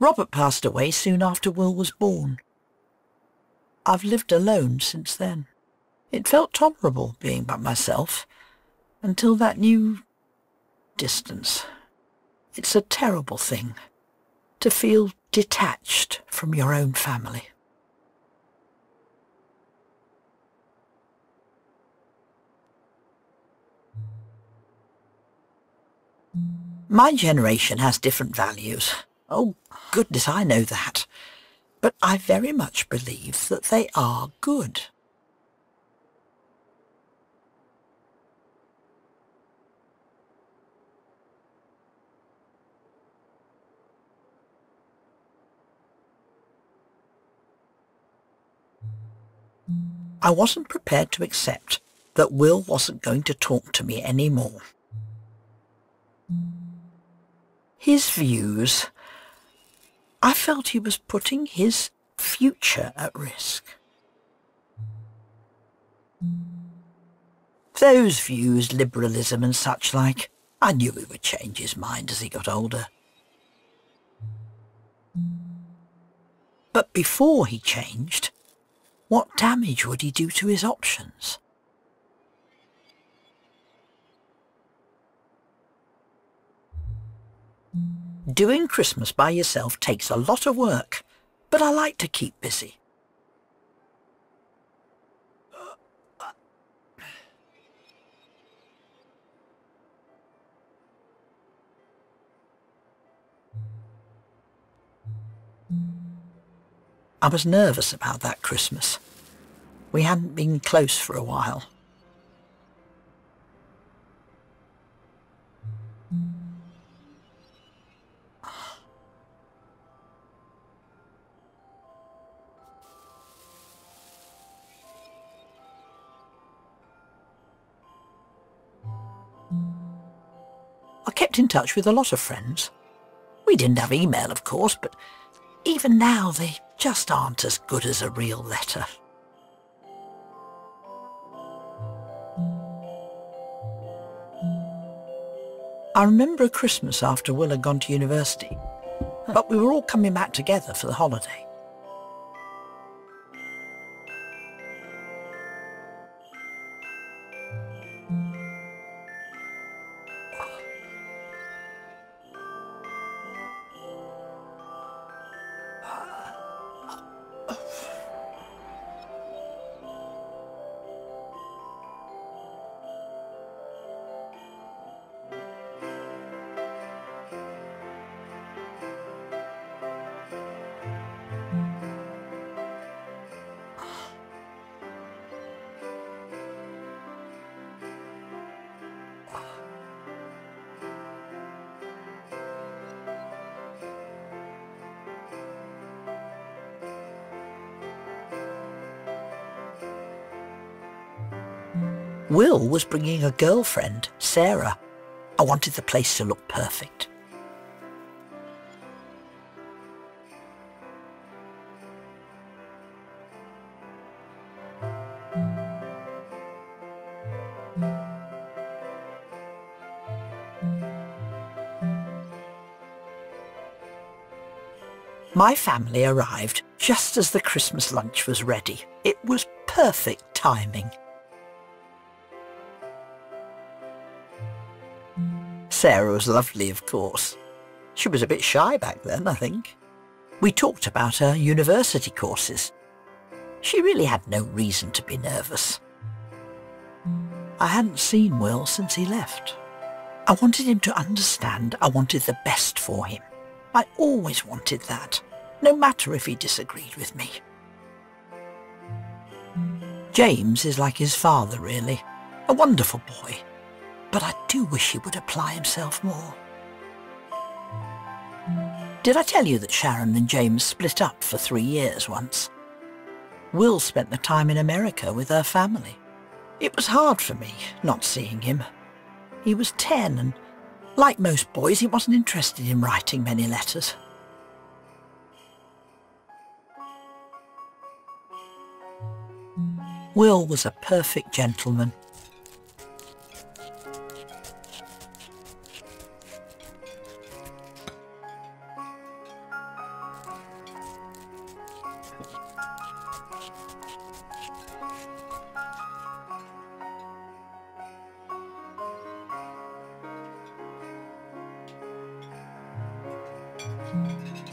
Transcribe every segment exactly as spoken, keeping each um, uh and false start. Robert passed away soon after Will was born. I've lived alone since then. It felt tolerable being by myself, until that new distance. It's a terrible thing, to feel detached from your own family. My generation has different values. Oh, goodness, I know that. But I very much believe that they are good. I wasn't prepared to accept that Will wasn't going to talk to me anymore. His views... I felt he was putting his future at risk. Those views, liberalism and such like, I knew he would change his mind as he got older. But before he changed, what damage would he do to his options? Doing Christmas by yourself takes a lot of work, but I like to keep busy. I was nervous about that Christmas. We hadn't been close for a while. Kept in touch with a lot of friends. We didn't have email, of course, but even now they just aren't as good as a real letter. I remember a Christmas after Will had gone to university, but we were all coming back together for the holiday. Will was bringing a girlfriend, Sarah. I wanted the place to look perfect. My family arrived just as the Christmas lunch was ready. It was perfect timing. Sarah was lovely, of course. She was a bit shy back then, I think. We talked about her university courses. She really had no reason to be nervous. I hadn't seen Will since he left. I wanted him to understand I wanted the best for him. I always wanted that, no matter if he disagreed with me. James is like his father, really. A wonderful boy. But I do wish he would apply himself more. Did I tell you that Sharon and James split up for three years once? Will spent the time in America with her family. It was hard for me, not seeing him. He was ten and, like most boys, he wasn't interested in writing many letters. Will was a perfect gentleman.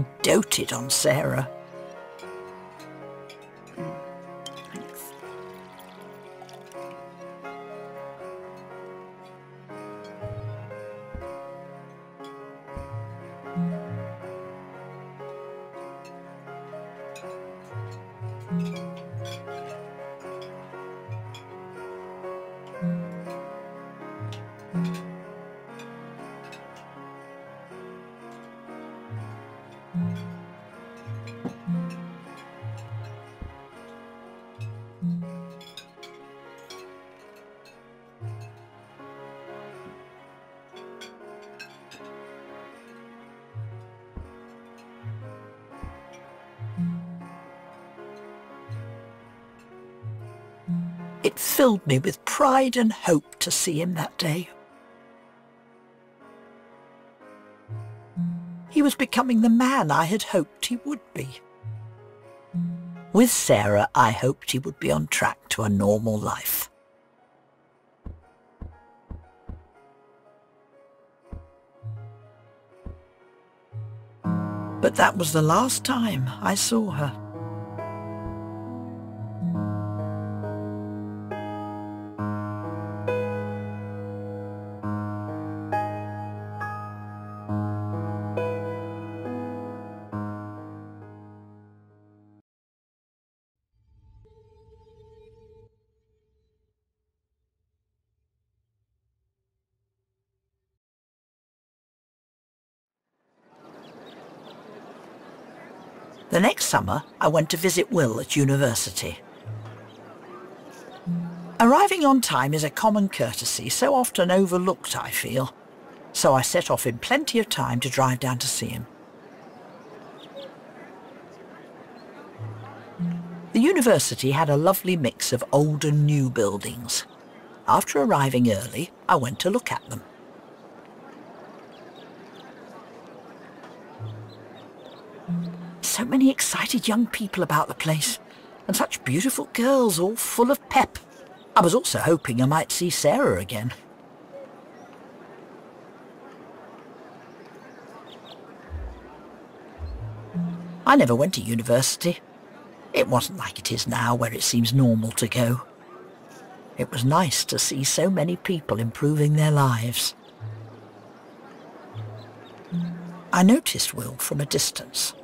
He doted on Sarah. Mm, thanks. Mm. It filled me with pride and hope to see him that day. He was becoming the man I had hoped he would be. With Sarah, I hoped he would be on track to a normal life. But that was the last time I saw her. The next summer, I went to visit Will at university. Arriving on time is a common courtesy, so often overlooked, I feel. So I set off in plenty of time to drive down to see him. The university had a lovely mix of old and new buildings. After arriving early, I went to look at them. So many excited young people about the place, and such beautiful girls, all full of pep. I was also hoping I might see Sarah again. I never went to university. It wasn't like it is now, where it seems normal to go. It was nice to see so many people improving their lives. I noticed Will from a distance.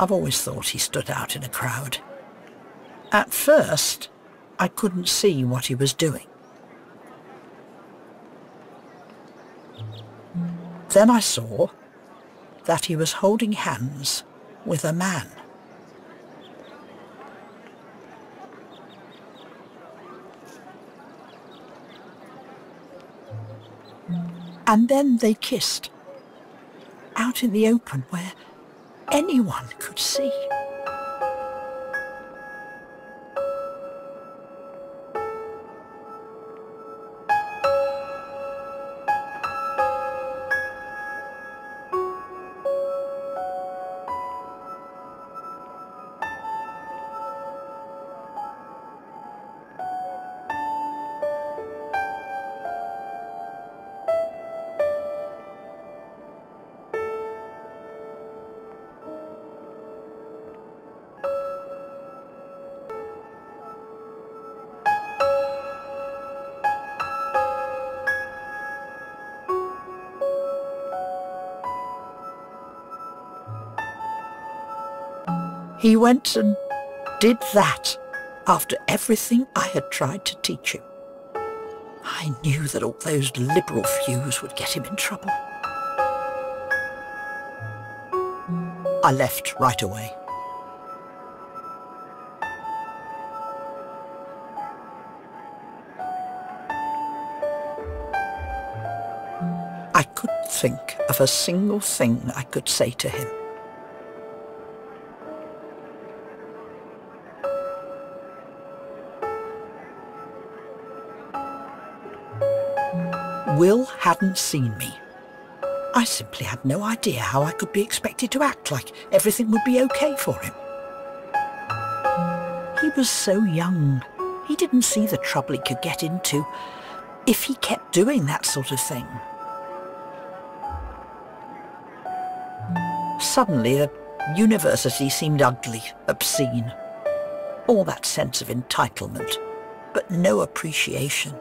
I've always thought he stood out in a crowd. At first, I couldn't see what he was doing. Then I saw that he was holding hands with a man. And then they kissed, out in the open where anyone could see. He went and did that after everything I had tried to teach him. I knew that all those liberal views would get him in trouble. I left right away. I couldn't think of a single thing I could say to him. Will hadn't seen me. I simply had no idea how I could be expected to act like everything would be okay for him. He was so young. He didn't see the trouble he could get into if he kept doing that sort of thing. Suddenly, the university seemed ugly, obscene. All that sense of entitlement, but no appreciation.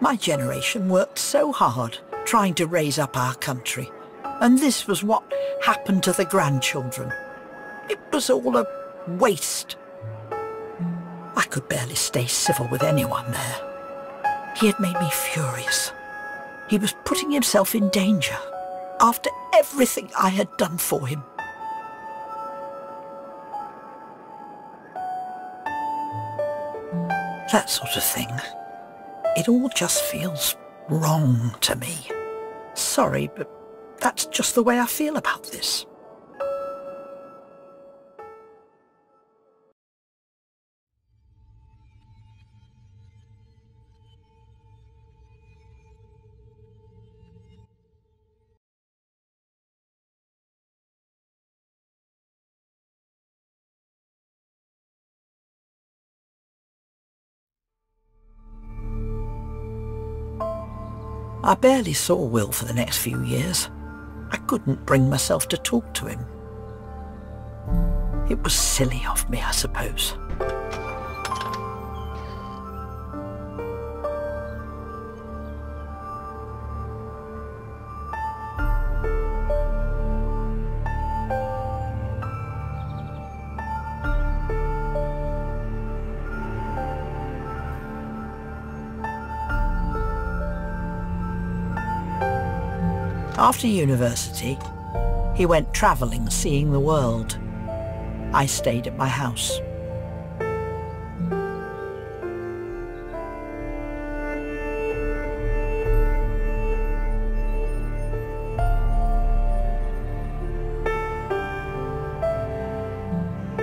My generation worked so hard trying to raise up our country, and this was what happened to the grandchildren. It was all a waste. I could barely stay civil with anyone there. He had made me furious. He was putting himself in danger, after everything I had done for him. That sort of thing. It all just feels wrong to me. Sorry, but that's just the way I feel about this. I barely saw Will for the next few years. I couldn't bring myself to talk to him. It was silly of me, I suppose. After university, he went travelling, seeing the world. I stayed at my house.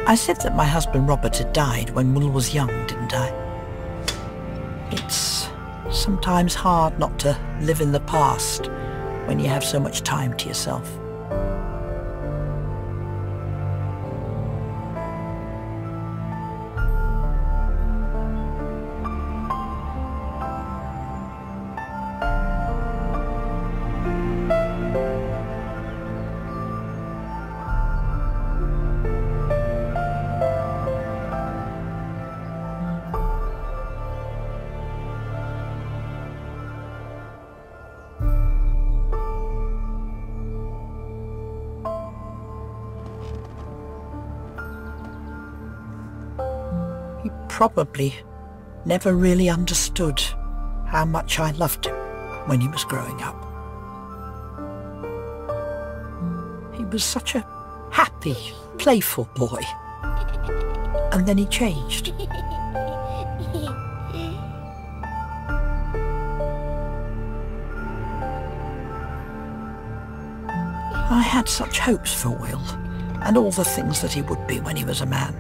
I said that my husband Robert had died when Will was young, didn't I? It's sometimes hard not to live in the past when you have so much time to yourself. Probably never really understood how much I loved him when he was growing up. He was such a happy, playful boy, and then he changed. I had such hopes for Will and all the things that he would be when he was a man.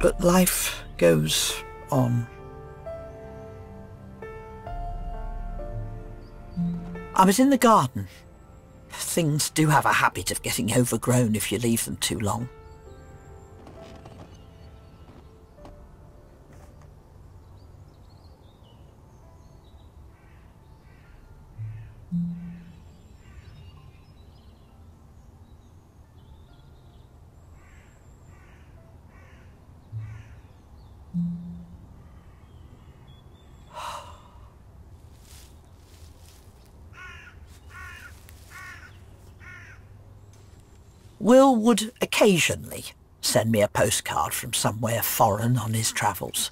But life goes on. I was in the garden. Things do have a habit of getting overgrown if you leave them too long. Will would occasionally send me a postcard from somewhere foreign on his travels.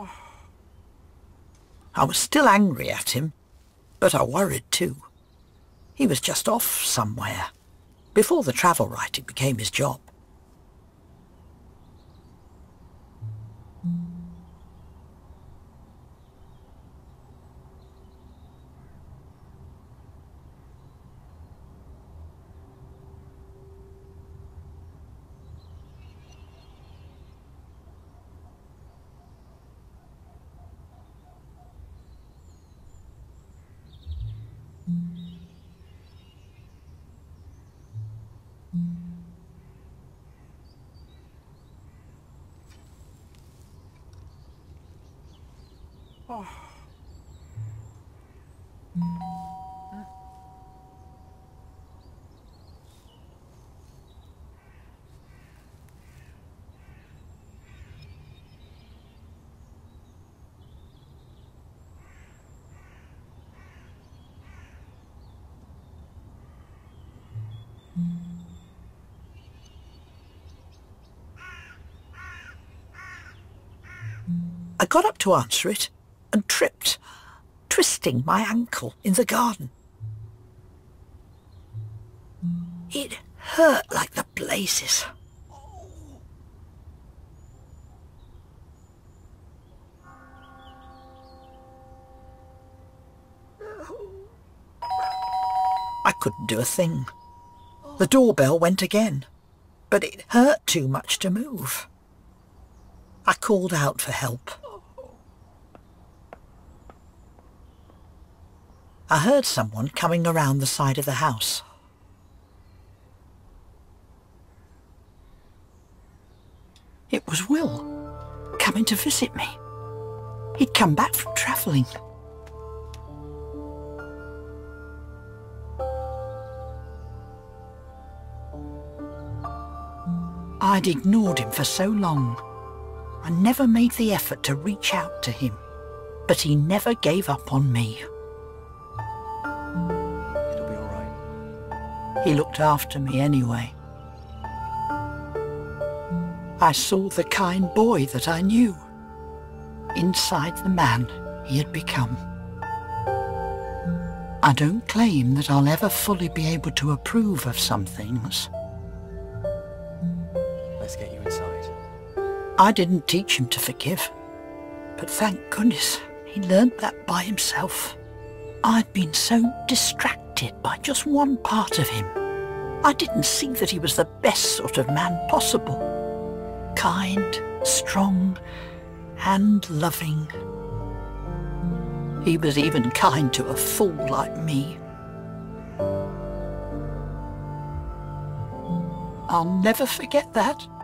Oh. I was still angry at him, but I worried too. He was just off somewhere, before the travel writing became his job. Oh. Huh? I got up to answer it and tripped, twisting my ankle in the garden. It hurt like the blazes. I couldn't do a thing. The doorbell went again, but it hurt too much to move. I called out for help. I heard someone coming around the side of the house. It was Will, coming to visit me. He'd come back from travelling. I'd ignored him for so long. I never made the effort to reach out to him, but he never gave up on me. He looked after me anyway. I saw the kind boy that I knew, inside the man he had become. I don't claim that I'll ever fully be able to approve of some things. Let's get you inside. I didn't teach him to forgive, but thank goodness he learned that by himself. I'd been so distracted by just one part of him. I didn't see that he was the best sort of man possible. Kind, strong, and loving. He was even kind to a fool like me. I'll never forget that.